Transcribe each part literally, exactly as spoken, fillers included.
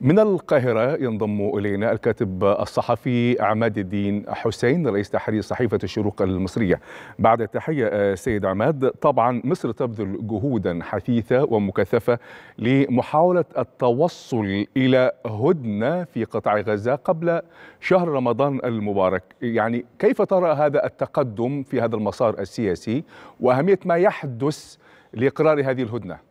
من القاهرة ينضم إلينا الكاتب الصحفي عماد الدين حسين رئيس تحرير صحيفة الشروق المصرية. بعد التحية سيد عماد، طبعا مصر تبذل جهودا حثيثة ومكثفة لمحاولة التوصل إلى هدنة في قطاع غزة قبل شهر رمضان المبارك، يعني كيف ترى هذا التقدم في هذا المسار السياسي وأهمية ما يحدث لإقرار هذه الهدنة؟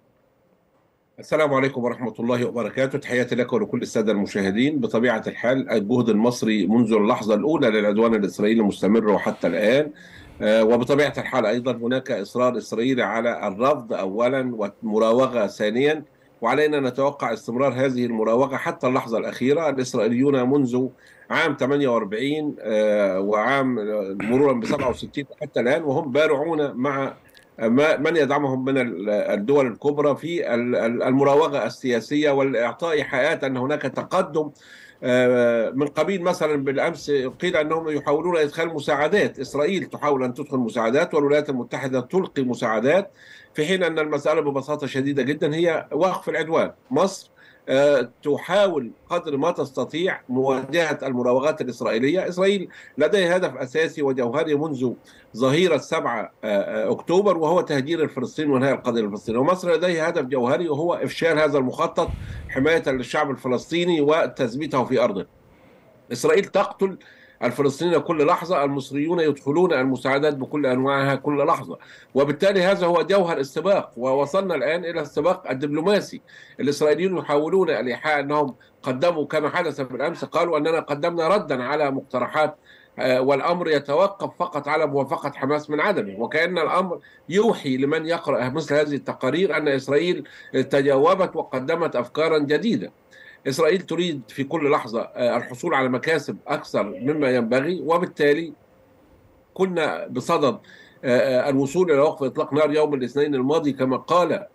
السلام عليكم ورحمة الله وبركاته، تحياتي لك ولكل السادة المشاهدين. بطبيعة الحال الجهد المصري منذ اللحظة الأولى للعدوان الإسرائيلي مستمر وحتى الآن، وبطبيعة الحال أيضا هناك إصرار إسرائيلي على الرفض أولا والمراوغة ثانيا، وعلينا نتوقع استمرار هذه المراوغة حتى اللحظة الأخيرة. الإسرائيليون منذ عام ثمانية وأربعين وعام مرورا ب سبعة وستين حتى الآن وهم بارعون مع من يدعمهم من الدول الكبرى في المراوغة السياسية والإعطاء حقائق أن هناك تقدم. من قبيل مثلا بالأمس قيل أنهم يحاولون إدخال مساعدات، إسرائيل تحاول أن تدخل مساعدات والولايات المتحدة تلقي مساعدات، في حين أن المسألة ببساطة شديدة جدا هي وقف العدوان. مصر تحاول قدر ما تستطيع مواجهة المراوغات الإسرائيلية. إسرائيل لديها هدف أساسي وجوهري منذ ظهيرة سبعة أكتوبر وهو تهجير الفلسطين وانهاء القضية الفلسطينية، ومصر لديها هدف جوهري وهو إفشال هذا المخطط حماية للشعب الفلسطيني وتثبيته في أرضه. إسرائيل تقتل الفلسطينيين كل لحظة، المصريون يدخلون المساعدات بكل أنواعها كل لحظة، وبالتالي هذا هو جوهر السباق، ووصلنا الآن إلى السباق الدبلوماسي. الإسرائيليون يحاولون الإيحاء أنهم قدموا كما حدث بالأمس، قالوا أننا قدمنا ردا على مقترحات والأمر يتوقف فقط على موافقة حماس من عدمه، وكأن الأمر يوحي لمن يقرأ مثل هذه التقارير أن إسرائيل تجاوبت وقدمت أفكارا جديدة. إسرائيل تريد في كل لحظة الحصول على مكاسب أكثر مما ينبغي، وبالتالي كنا بصدد الوصول إلى وقف إطلاق نار يوم الاثنين الماضي كما قال،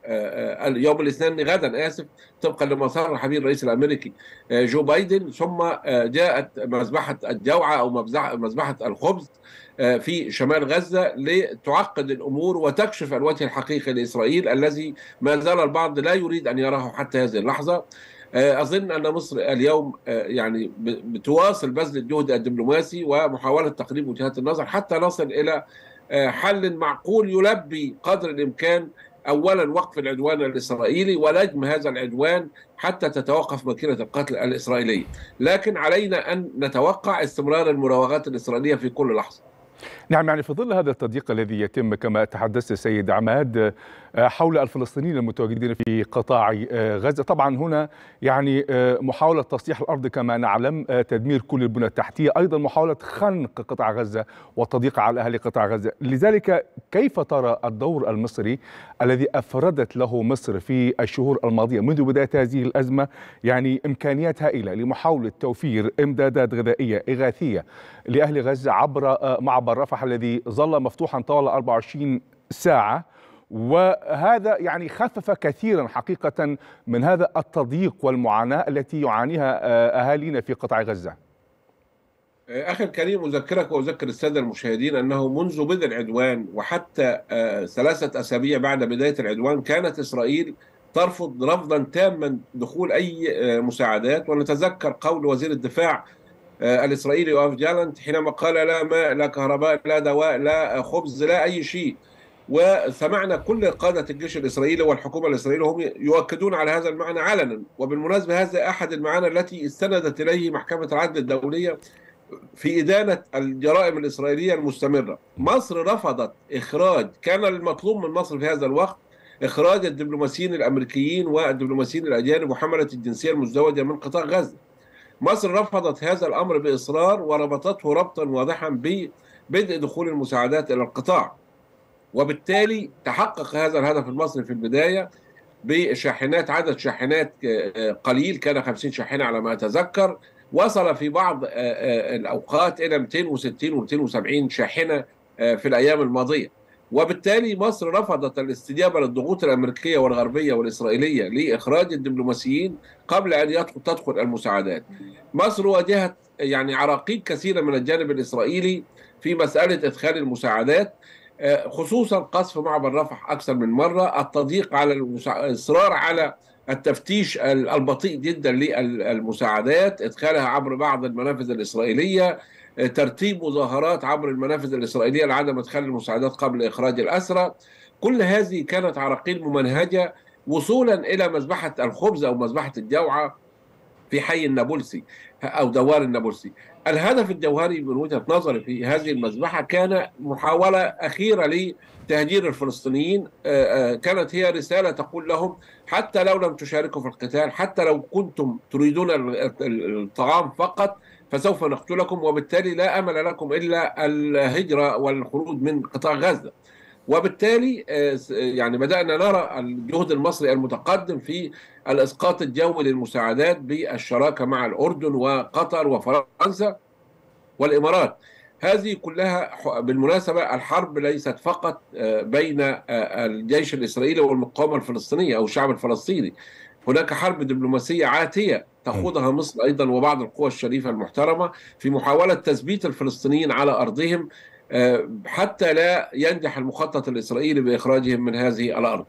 يوم الاثنين غدا آسف، طبقا لما صرح به الرئيس الأمريكي جو بايدن، ثم جاءت مذبحة الجوعة أو مذبحة الخبز في شمال غزة لتعقد الأمور وتكشف الوجه الحقيقي لإسرائيل الذي ما زال البعض لا يريد أن يراه حتى هذه اللحظة. أظن أن مصر اليوم يعني بتواصل بذل الجهد الدبلوماسي ومحاولة تقريب وجهات النظر حتى نصل إلى حل معقول يلبي قدر الإمكان أولا وقف العدوان الإسرائيلي ولجم هذا العدوان حتى تتوقف ماكينة القتل الإسرائيلية، لكن علينا أن نتوقع استمرار المراوغات الإسرائيلية في كل لحظة. نعم، يعني في ظل هذا التضييق الذي يتم كما تحدث السيد عماد حول الفلسطينيين المتواجدين في قطاع غزة، طبعا هنا يعني محاولة تصليح الأرض كما نعلم، تدمير كل البنى التحتية، أيضا محاولة خنق قطاع غزة والتضييق على أهل قطاع غزة. لذلك كيف ترى الدور المصري الذي أفردت له مصر في الشهور الماضية منذ بداية هذه الأزمة، يعني إمكانيات هائلة لمحاولة توفير إمدادات غذائية إغاثية لأهل غزة عبر معبر رفح الذي ظل مفتوحا طوال أربعة وعشرين ساعة، وهذا يعني خفف كثيرا حقيقة من هذا التضييق والمعاناة التي يعانيها أهالينا في قطاع غزة؟ أخي الكريم، أذكرك وأذكر السادة المشاهدين أنه منذ بدء العدوان وحتى ثلاثة أسابيع بعد بداية العدوان كانت إسرائيل ترفض رفضا تاما دخول أي مساعدات، ونتذكر قول وزير الدفاع الإسرائيلي يوآف جالانت حينما قال لا ماء لا كهرباء لا دواء لا خبز لا أي شيء، وسمعنا كل قادة الجيش الإسرائيلي والحكومة الإسرائيلية هم يؤكدون على هذا المعنى علنا. وبالمناسبة هذا أحد المعاني التي استندت إليه محكمة العدل الدولية في إدانة الجرائم الإسرائيلية المستمرة. مصر رفضت إخراج، كان المطلوب من مصر في هذا الوقت إخراج الدبلوماسيين الأمريكيين والدبلوماسيين الأجانب وحملة الجنسية المزدوجة من قطاع غزة. مصر رفضت هذا الأمر بإصرار وربطته ربطا واضحا ببدء دخول المساعدات إلى القطاع، وبالتالي تحقق هذا الهدف المصري في البداية بشاحنات، عدد شاحنات قليل كان خمسين شاحنة على ما أتذكر، وصل في بعض الأوقات إلى مئتين وستين ومئتين وسبعين شاحنة في الأيام الماضية. وبالتالي مصر رفضت الاستجابة للضغوط الأمريكية والغربية والإسرائيلية لإخراج الدبلوماسيين قبل أن تدخل المساعدات. مصر واجهت يعني عراقيل كثيرة من الجانب الإسرائيلي في مسألة إدخال المساعدات، خصوصا قصف معبر رفح أكثر من مرة، التضييق على الإصرار على التفتيش البطيء جدا للمساعدات، ادخالها عبر بعض المنافذ الاسرائيليه، ترتيب مظاهرات عبر المنافذ الاسرائيليه لعدم ادخال المساعدات قبل اخراج الاسرى. كل هذه كانت عراقيل ممنهجه وصولا الى مذبحه الخبز او مذبحه الجوعه في حي النابلسي او دوار النابلسي. الهدف الجوهري من وجهه نظري في هذه المذبحه كان محاوله اخيره لتهجير الفلسطينيين، كانت هي رساله تقول لهم حتى لو لم تشاركوا في القتال، حتى لو كنتم تريدون الطعام فقط فسوف نقتلكم، وبالتالي لا امل لكم الا الهجره والخروج من قطاع غزه. وبالتالي يعني بدأنا نرى الجهد المصري المتقدم في الإسقاط الجوي للمساعدات بالشراكة مع الأردن وقطر وفرنسا والإمارات. هذه كلها بالمناسبة الحرب ليست فقط بين الجيش الإسرائيلي والمقاومة الفلسطينية أو الشعب الفلسطيني، هناك حرب دبلوماسية عاتية تخوضها مصر أيضا وبعض القوى الشريفة المحترمة في محاولة تثبيت الفلسطينيين على أرضهم حتى لا ينجح المخطط الإسرائيلي بإخراجهم من هذه الأرض.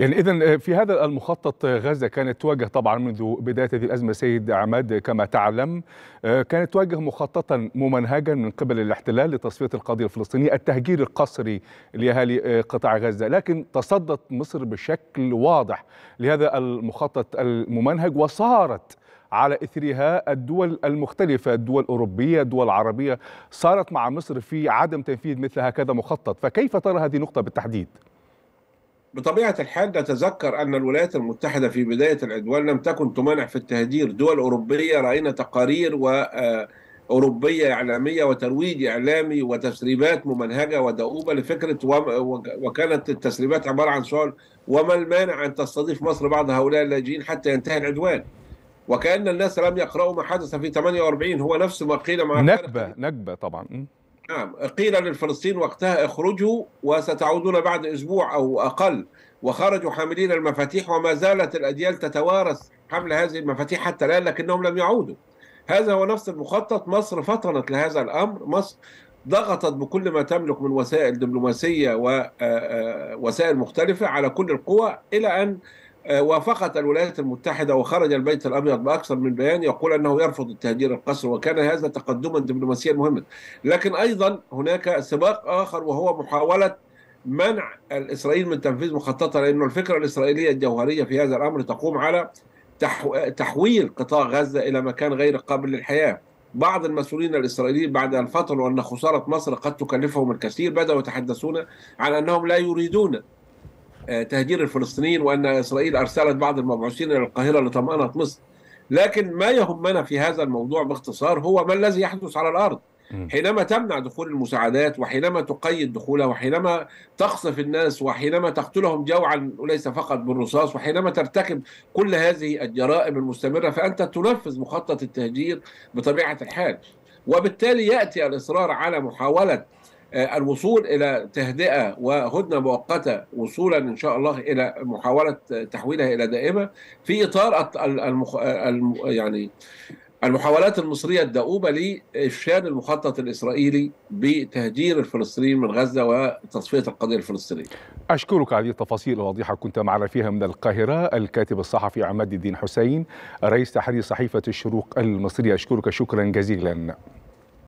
يعني إذا في هذا المخطط غزة كانت تواجه طبعا منذ بداية هذه الأزمة سيد عماد كما تعلم، كانت تواجه مخططا ممنهجا من قبل الاحتلال لتصفية القضية الفلسطينية، التهجير القسري لأهالي قطاع غزة، لكن تصدت مصر بشكل واضح لهذا المخطط الممنهج وصارت على إثرها الدول المختلفة، الدول الأوروبية، الدول العربية، صارت مع مصر في عدم تنفيذ مثل هكذا مخطط، فكيف ترى هذه النقطة بالتحديد؟ بطبيعة الحال نتذكر أن الولايات المتحدة في بداية العدوان لم تكن تمانع في التهجير، دول أوروبية رأينا تقارير و أوروبية إعلامية وترويج إعلامي وتسريبات ممنهجة ودؤوبة لفكرة، وكانت التسريبات عبارة عن سؤال: وما المانع أن تستضيف مصر بعض هؤلاء اللاجئين حتى ينتهي العدوان؟ وكأن الناس لم يقرأوا ما حدث في ثمانية وأربعين، هو نفس ما قيل مع نكبة نكبة طبعا. نعم، قيل للفلسطين وقتها: اخرجوا وستعودون بعد أسبوع أو أقل، وخرجوا حاملين المفاتيح، وما زالت الأجيال تتوارث حمل هذه المفاتيح حتى الآن، لكنهم لم يعودوا. هذا هو نفس المخطط. مصر فطنت لهذا الأمر، مصر ضغطت بكل ما تملك من وسائل دبلوماسية ووسائل مختلفة على كل القوى، إلى أن وافقت الولايات المتحدة وخرج البيت الأبيض بأكثر من بيان يقول أنه يرفض التهجير القسري، وكان هذا تقدما دبلوماسيا مهما. لكن أيضا هناك سباق آخر وهو محاولة منع الإسرائيل من تنفيذ مخططها، لأن الفكرة الإسرائيلية الجوهرية في هذا الأمر تقوم على تحويل قطاع غزة إلى مكان غير قابل للحياة. بعض المسؤولين الإسرائيليين بعد أن فطنوا أن خسارة مصر قد تكلفهم الكثير بدأوا يتحدثون عن أنهم لا يريدون تهجير الفلسطينيين، وأن إسرائيل أرسلت بعض المبعوثين إلى القاهرة لطمأنة مصر. لكن ما يهمنا في هذا الموضوع باختصار هو ما الذي يحدث على الأرض حينما تمنع دخول المساعدات، وحينما تقيد دخولها، وحينما تقصف الناس، وحينما تقتلهم جوعا وليس فقط بالرصاص، وحينما ترتكب كل هذه الجرائم المستمرة، فأنت تنفذ مخطط التهجير بطبيعة الحال. وبالتالي يأتي الإصرار على محاولة الوصول إلى تهدئة وهدنة مؤقتة وصولا إن شاء الله إلى محاولة تحويلها إلى دائمة في إطار المخ... الم... يعني المحاولات المصرية الدؤوبة لإفشال المخطط الإسرائيلي بتهجير الفلسطينيين من غزة وتصفية القضية الفلسطينية. أشكرك على هذه التفاصيل الواضحة كنت معنا فيها من القاهرة الكاتب الصحفي عماد الدين حسين رئيس تحرير صحيفة الشروق المصرية، أشكرك شكرا جزيلا.